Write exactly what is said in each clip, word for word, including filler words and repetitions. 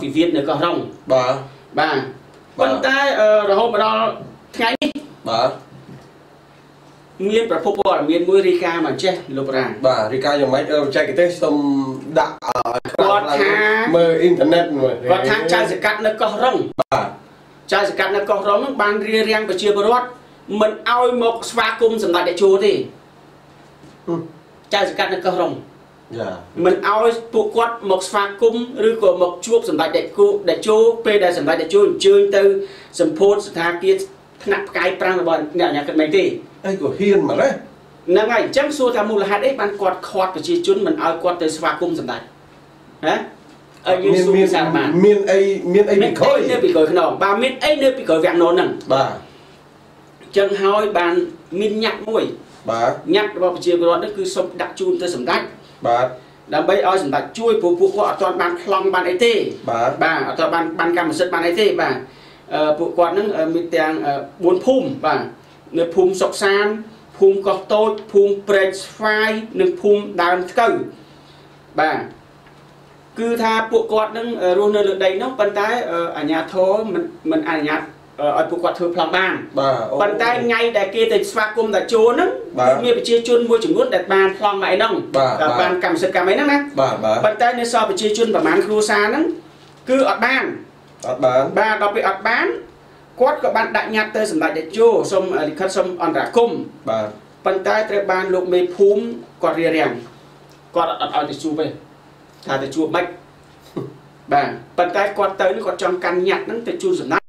Vì viết nữa có rồng. Bà, bà. Còn ta, hôm đó, ngày đi. Bà. Miền Bắc Bộ là miền mũi Rika mà chết lục ràng. Bà Rika dùng máy chạy cái tết xong đã có tháng mơ internet rồi. Có tháng trai sẽ cắt nó có rong. Bà trai sẽ cắt nó có rong bằng riêng riêng và chưa có rốt. Mình ôi một sva cung dần lại để chú thì trai sẽ cắt nó có rong. Mình ôi phụ quát một sva cung rư của một chuốc dần lại để chú. Pê đã dần lại để chú chương tư dần phốt dần thang kia nạp cái prang là bọn nèo nhà cận mấy thì. Ê của Hiền mà đấy. Nó ngày chẳng xua tham mưu là hát ếch bán quạt khọt của chị chún mình ai quạt tới sva cung dần lại. Hả? Ê như xung sạc mà miên ấy, miên ấy bị khói. Miên ấy nơi bị khói khăn đồng, bà miên ấy nơi bị khói vẹn nôn nâng. Bà chân hói bàn miên nhạc mũi. Bà nhạc bà bà chìa của đó nó cứ xong đặt chun tới sầm đách. Bà đàm bây ôi sầm đách chui phụ phụ của ở toàn bàn lòng bàn ấy tê. Bà bà ở toàn bàn bàn cam một sân bàn ấy tê bà. Phụ quạt nó miên tàng bốn phùm bà. Nó phùm sọc sàn, phùm cọc tốt, phùm bệnh phai, nó phùm đàn cầu. Bà, cứ tha bộ quạt nó rô nơi lượt đấy nó, bắn tay ở nhà thô, mình ở nhà ở bộ quạt thơ phòng bàn. Bắn tay ngay đại kia tịch sva cung đã trốn nó, mình phải chia chôn vô chủng ngút đặt bàn phòng mãi nông, bàn cầm sật cầm ấy nó nè. Bắn tay nó so với chia chôn và mán khu xa nó, cứ ọt bàn. Bà đọc bị ọt bàn. Quát các bạn đã nhạt tới sẵn đại đại chô, xong đi khất xong ổn ra cung. Bạn ta trở bàn lúc mê phúm, quát rìa rèng. Quát ổn ổn tới chú bê. Thả tới chú bách. Bạn ta quát tới nó quát trong căn nhạt nâng tới chú sẵn đại.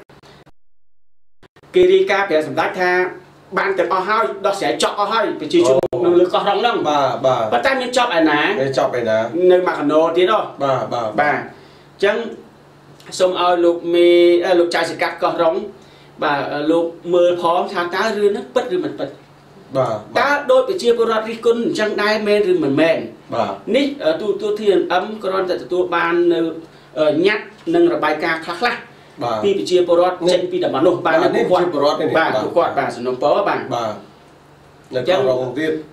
Kì rì ca phía sẵn đại tha. Bạn tới ổ hói, đó sẽ chọc ổ hói. Phải chú chú nâng lưu có rộng nông. Bạn ta nên chọc ả ná. Nên chọc ả ná. Nên mặc nô tí đó. Bạn chẳng xong ổ lúc mê lúc chai sẽ cắt có rộng. Bà lúc mơ phóng tháng ta rươn nó bất rươn mật bật. Ta đôi bởi chia bó rọt rí côn chẳng đai mê rươn mật mẹn. Nít tù tù thiền ấm cơ rõn tại tù bàn nhát nâng rồi bài ca khắc lắc. Vì bởi chia bó rọt chạy vì đảm bảo nô. Bà nít chia bó rọt này. Bà cụ quạt bà sử nông bó bà. Chẳng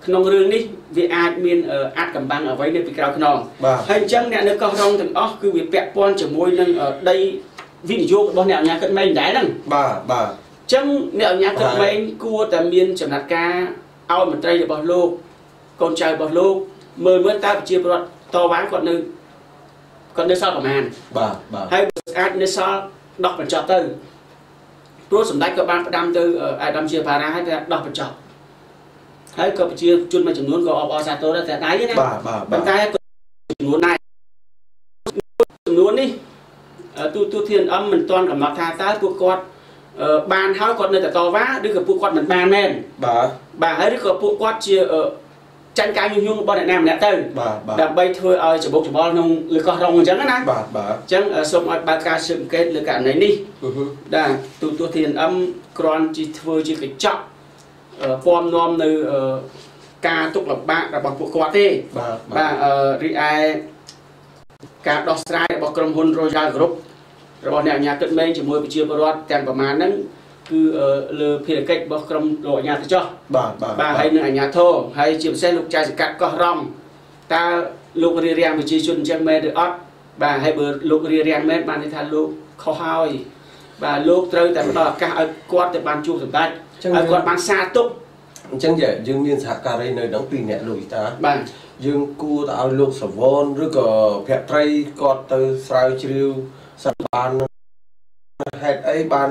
nông rươn nít vì ai miên át cầm băng ở váy nơi vì cao khăn nông. Hình chẳng nè nó có rong thằng ốc cứ vì bẹp bọn chở môi nâng ở đây. Vì vô bọn nèo nhà cận mênh đáy nâng. Bà, bà chẳng nèo nhà cận mênh cua tà miên chẩm nạt ca. Ao một trai là bỏ lô. Con trai bỏ lô. Mời mướn ta chia bọt to bán con nơi. Con nơi sao bỏ màn. Bà, bà hay bật át nơi sao đọc bật chọt tư. Rốt sẩm đáy các bạn phải đam tư. Ai đam chia bà ra hay đọc bật chọt. Hay có bật chia chun mà chẳng muốn gọi bỏ xa tố ra tẻ đáy. Bà, bà, bà tay có chẳng muốn này. Chẳng muốn đi. Tu thiên âm mình toàn cả mặt thà ta phụ quạt bàn hói quạt nơi ta to vá đứa cả phụ quạt mình bàn men bà bà ấy đứa cả phụ quạt chia tranh cãi nhung nhung bọn đại nam đại tây đạp bay thôi ơi chở bốc chở bò nông lừa con rồng chẳng á bà bà chẳng xong ở ba ca sự kết lừa cả này đi đà tu tu thiên âm còn chỉ thôi chỉ cái chọn form nom nơi ca tục lập ba là bằng phụ quạt đi bà ri ai cả đo sai bảo cầm hôn Royal Group rồi nè nhà cận bên chỉ mua bị chia bờ loạt tiền bờ màn nắng cứ lừa phe cách bảo cầm đội nhà cho bà bà hay nửa nhà thô hay chiếm xe lục trai cắt có rong ta lục rì rèn bị chia chun trang mê được ót bà hay bờ lục rì rèn mê bàn thì thà lục khó hoi bà lục rơi tại bờ cả quạt tại bàn chuông sầm đai quạt bàn xa túc chẳng dễ dương miên xã cà đây nơi đóng tiền nhẹ lùi ta bà dương cua tạo lục sầu vôn rồi có phẹt trai cọt từ sao chiêu sàn bàn hệt ấy bàn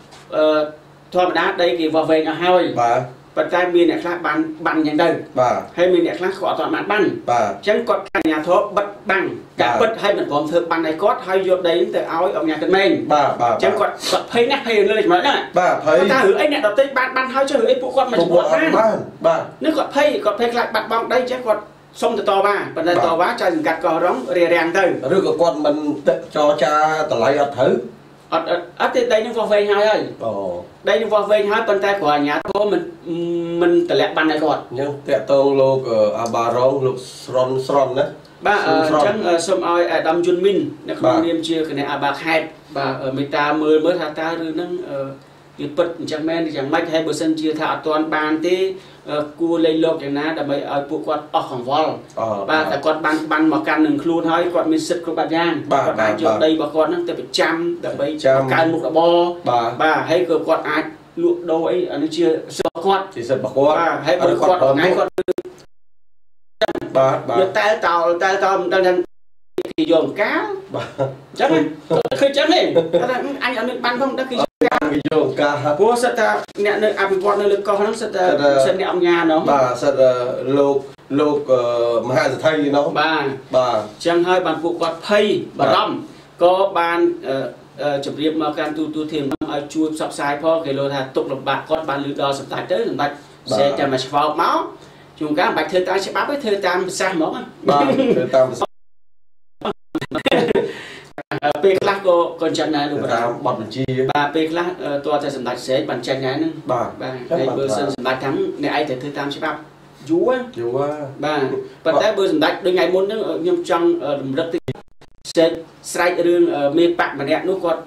thôi đá đây thì vào về nó hơi vật tay mình này khác bàn bàn nhà đây hay mình này khác khó toàn bàn bàn chẳng quạt cả nhà thôn bật bằng cả bật hay mình còn thường bàn này quạt hay vô đấy từ áo ở nhà cần mình chẳng quạt thấy nét thấy lên mới đấy ta hứa anh này đầu tiên bàn bàn hơi cho hứa phụ quạt mà quạt ra nếu quạt thấy quạt thấy lại bật bong đây chắc quạt xong từ to ba bàn tay to quá cho gạt cò đóng rè rèn thôi rồi của quạt mình cho cha từ lại ở thử ở ở đây nó vào về hai ơi đây nó vào về hai bàn tay của nhà thôn mình mình từ lại bàn này quạt nhưng tệ tôi lục à bà rong lục sron sron đấy ba chẳng xong ai Adam Jun Min nó không niêm chia cái này à bạc hẹp và người ta mới mới thà ta rồi nó như bật chẳng men thì chẳng may hay bữa sân chia thà toàn bàn thế cua lên lộc chẳng ná đã mấy ở buộc quạt ở hàng vòi ba tại quạt ban ban mà can đừng kêu thôi quạt mình sứt của bà giang quạt ai chụp đây bà con nó từ phải trăm từ phải can một là bo ba hay cờ quạt ai luộc đâu ấy nó chia sơ quạt thì sứt bạc quạt hay bự quạt ngay quạt giờ tay tàu tay tàu đang đang thì dồn cá chắc đấy khi chắc đấy anh ở nước ban không đã khi cá dồn cá của sệt nè nơi ăn quạt nơi lực co nó sệt sệt nè ông nhà nó bà sệt lục lục mà hai giờ thay nó bà bà chẳng hơi bàn phụ quạt thay bà rong có bàn chụp riêng mà can tu tu thiền ai chui sọc sai pho cái lô thà tục lập bạc con bàn lưỡi đo sập tai tới sập tai sẽ chả mà vào máu chúng cá bạch thơi ta sẽ bám với thơi tam sang mỏ mà thơi tam pe class cô còn chân này luôn bật mình chi ba pe class toa sẽ sầm đặt sẽ bàn chân này nữa ba này bơ sơn sầm đặt thắng này ai thơi thơi tam sẽ bám dúa dúa ba bật tay bơ sầm đặt đôi ngày muốn nữa nhưng trong rất sẽ sai đường mê bạc mà đẹp nó còn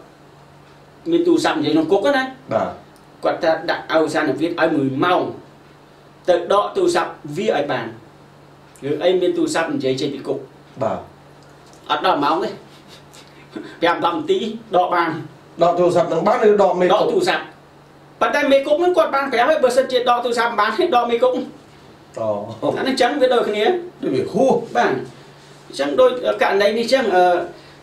mê tu sầm vậy nó cố cái này ba còn ta đặt ao sang để viết ai mười mau từ đó tu sập vi ở bàn người ấy bên tu sập chế chế bị cục bà ở đó máu đấy đẹp lòng tí đọ bàn đọ tu sập đằng bát nữa đọ mê đọ tu sập bàn tay mê cục nó quạt bàn kéo với bờ sân chế đọ tu sập bán hết đọ mê cục đó nó trắng với đôi cái nia đôi bị khô bàn trắng đôi cạn đấy đi trắng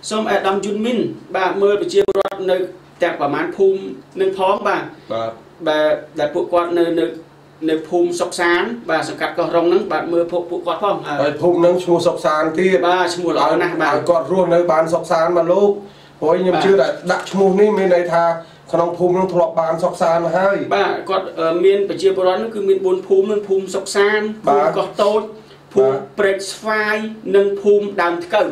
xong ở Đầm Jun Minh bà mơ bị chia loạt nơi đẹp và mán phum nơi phóng bà bà đặt bộ quạt nơi nơi nơi phun sọc sán và sọc cắt cỏ rong nắng bạn mưa phun phun quạt phong phun nắng chua sọc sán kia ba chua lợn này bạn quạt ruộng nơi bán sọc sán mà lúc hồi nhưng chưa đã đặt chua ní miền này thà không phun nắng thọ bán sọc sán hai ba quạt miền phải chia bớt nó cứ miền bốn phun nắng phun sọc sán phun quạt tối phun press file nâng phun đàn cẩn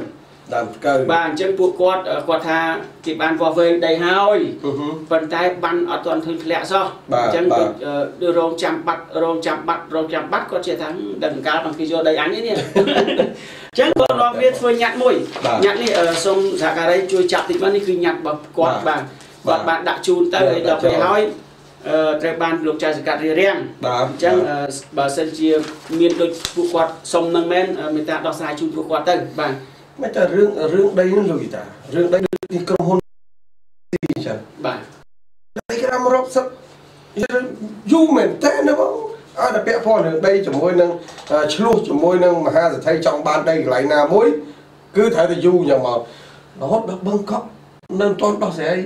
đàn cẩn bạn chân phun quạt quạt thà thì bạn vào về đầy hôi phần tay ban ở toàn thân lẹ do chân đưa rong chạm bát rong chạm bát rong chạm bát có thể thắng đằng cá bằng cái do đầy ánh ấy nè chân còn lo biết phơi nhặt mồi nhặt đi ở sông giả cả đây chui chặt thì vẫn đi cứ nhặt bằng quạt bàn quạt bạn đã chun tới đập về hôi trời ban luộc trà cà ri riêng chân bà sân chia miền đôi phụ quạt sông nâng men người ta đo sai chun phụ quạt tới bàn mấy ta rương rương đây nó lùi ta rương đây thì cầm hôn gì chứ bà lấy cái ram rộp sấp du mền thế nữa không à là bẹ phò được đây chủng môi nâng chua chủng môi nâng mà ha rồi thay trong ban đây lại na mối cứ thấy thì du nhà mà nó hốt được bưng cốc nên toàn đó sẽ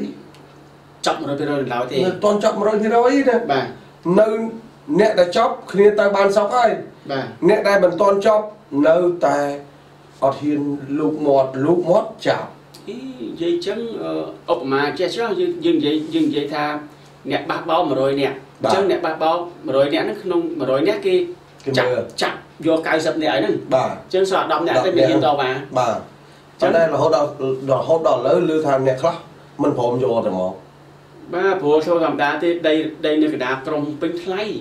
chậm rồi bây giờ nào thì toàn chậm rồi thì đâu ấy nè bà nên nẹt đã chóp khi ta ban sóc ai bà nẹt đây mình toàn chóp nâu tài ở hiền lục mọt lục mót chảo dây trắng ốc mà che chắn dừng dây dừng dây tha nẹt bạc bao mà rồi nẹt trắng nẹt bạc bao mà rồi nẹt nó không mà rồi nẹt kia chặt chặt vô cài sập nẹt ấy nè trắng sọt đầm nẹt lên miệng to mà bà trắng đây là hốt đỏ đỏ hốt đỏ lỡ lưu tham nẹt khác mình phom vô rồi mỏ Bà bố cho làm đá thì đây đây là cái đá trồng bên thái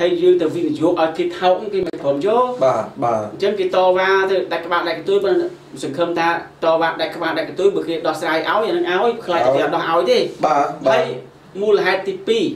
hay riêng từ vì vô ở thịt hậu cái mình phồng vô bà bà trên cái to va thì đặt các bạn đặt cái túi bên sừng khơm ta to bạn đặt các bạn đặt cái túi bực cái đo sai áo vậy nên áo lại thì đo áo đi bà hay mua là hai tít pi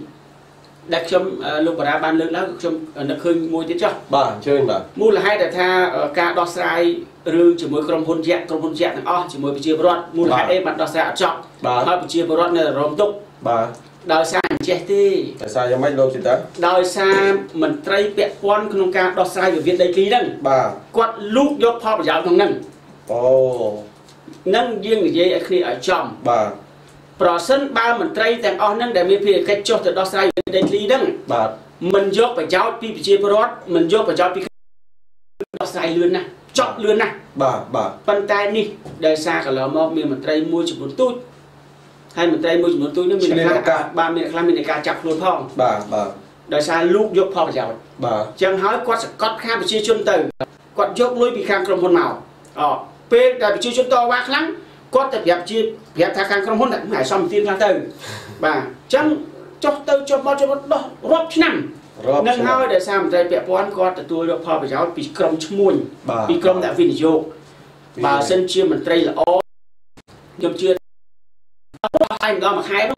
đặt trong lục bà ban lớn lá trong nó khơi mua chứ cho bà chơi bà mua là hai đặt tha cả đo sai rương chỉ mới cầm hôn dẹt cầm hôn dẹt thằng o chỉ mới bị chia bớt mua là hai đây bạn đo sai chọn mà bị chia bớt này là rồng tục bà đào xa chết đi đào xa giống mấy đâu chị ta đào xa mình trai bẹt quan không ca đào xa ở Việt Đại Ký nâng bà quạt lúc do pha và giáo thằng nâng ồ nâng riêng cái gì khi ở chồng bà bỏ sân ba mình trai thằng o nâng để mình phi cách cho từ đào xa ở Việt Đại Ký nâng bà mình do phải giáo pi pi prod mình do phải giáo pi đào xa luôn nè chọn luôn nè bà bà phân tay đi đào xa cả lò mò mình mình trai mua chỉ một túi hay mình tay môi chúng tôi nó mình là ba mình là mình là cá chọc luôn phong bà bà đời xa lúc dốc phong giàu bà chẳng hỏi quát quát khang bị chia chun từ quát dốc lối bị khang trong hôn màu ờ p đã bị chia chun to quá lắm quát tập dẹp chia dẹp thà khang trong hôn lại cũng phải xong tiên ra từ bà chẳng cho tôi cho bao cho bao rót năm nâng hơi đời xa mình tay bẹp bón quát tôi dốc phong giàu bị cầm muôn bị cầm đã vinh vô bà sân chia mình tay là ó nhầm chia anh đó mà hai đó,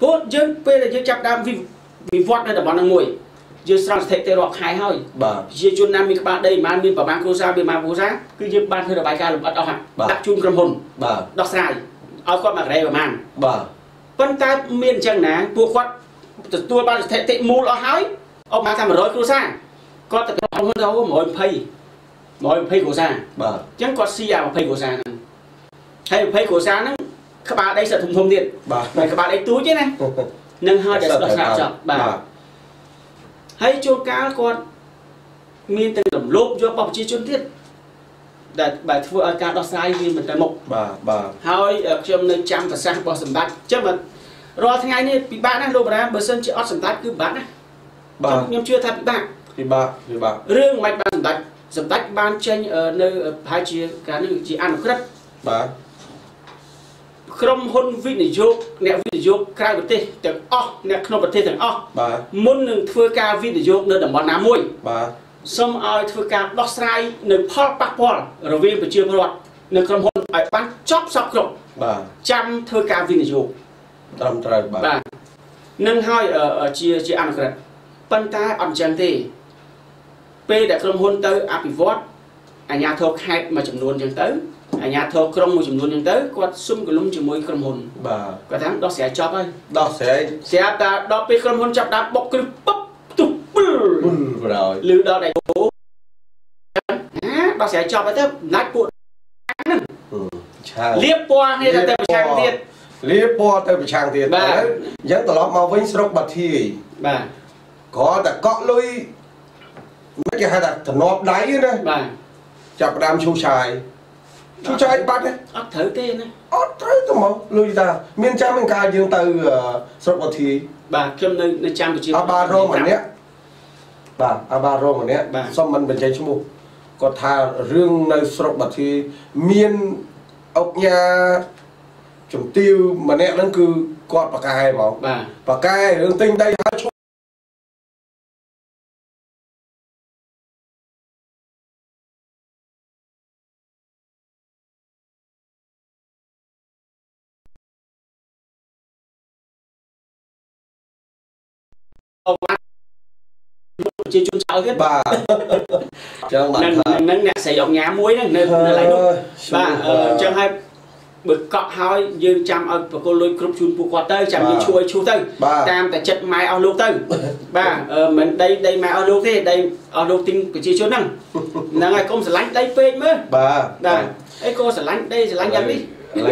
bố dân bây giờ dân chặt đam vì vì vót đây là bọn đang ngồi, dân sang thề tê rọc hai thôi, dân chôn nam mình bạn đây mà mình bảo bạn cô ra bị mà cô ra, cứ dân ban thôi là bài ca là bắt đầu hẳn, đặt chung cầm hồn, đọc sai, áo quần mặc đây mà mang, con ta miền chẳng ná, bố quát, tôi ban thề tê mù lo hái, ông mang ra mà rối cô ra, con tập không hơn đâu mỗi pay, mỗi pay cô ra, chẳng còn xì à mà pay cô ra, hay pay cô ra nữa. Các bạn đây sẽ thùng thùng điện bà này các bạn ấy túi chứ này nâng hơi để đọc sạc chậm bà hãy cho cá con miên từng lồng lốp cho bọc chi chuyên thiết để bà thua cá đo sai vì mình tài mục bà bà hơi ở trong nơi trăm và sang bò sầm bát chứ mà rồi thế ngày này bị bạn đang lô bà bờ sân chị ót sầm bát cứ bán á bà nhưng chưa thay bị bạn thì bà thì bà riêng mạch bà sầm bát sầm bát ban tranh ở nơi hai chị cá nữ chị ăn rất bà không hôn vị này vô, nè vị này vô, cài vật thể, thằng o, nè không vật thể thằng o, muốn nâng thưa ca vị này vô, nâng đầm bò nám môi, xong ai thưa ca đo sai, nâng pol bạc pol, rồi viên phải chưa pol, nâng không hôn, ai bán chóp sọc rộng, trăm thưa ca vị này vô, trăm trời, nâng hai ở chia chia ăn rồi, pan ta ăn chén thì, p để không hôn tới apivot, ở nhà thuộc hai mà chấm luôn chừng tới. Ở nhà thơ không một chùm luôn nhưng tới quạt xung cái lúng chùm môi cầm hồn bà quạt tháng đó sẽ chóp ơi đó sẽ sẽ ta đó bị cầm hồn chóp đá bóc cái bắp tụp rồi lưu đó đại bố á đó sẽ chóp ấy thế nát cuộn liếp qua hay là tao trang tiền liếp qua tao bị trang tiền đấy dẫn tao lót mau với sốc bật thì bà có đặt cọ lôi mấy cái hai đặt thằng nọp đáy đấy bà chập đam chu xài chú trai bắt đấy, ót thử tê này, ót thử tụi mày, lười ta, miền Trung miền Ca dương từ sốt bò thì, bà trong nơi nơi Trung của chị, Abaro mà nè, bà Abaro mà nè, xong mình bên trái chấm mù, còn thà riêng nơi sốt bò thì miền ốc nhà trồng tiêu mà nè nó cứ quạt bạc cay màu, bạc cay riêng tinh đây. Chị chun sao hết bà nâng nè xây dọn nhà muối nè nâng lại đúng bà chẳng hay bực cọ hói dương chăm ơi và cô lôi cướp chun bù quạt tơi chăm như chuối chu tơi tam tại chất mai ao lô tơi bà mình đây đây mai ao lô thế đây ao lô tinh của chị chun nâng là ngày công sẽ lánh đây phê mới bà đây cô sẽ lánh đây sẽ lánh nhầm đi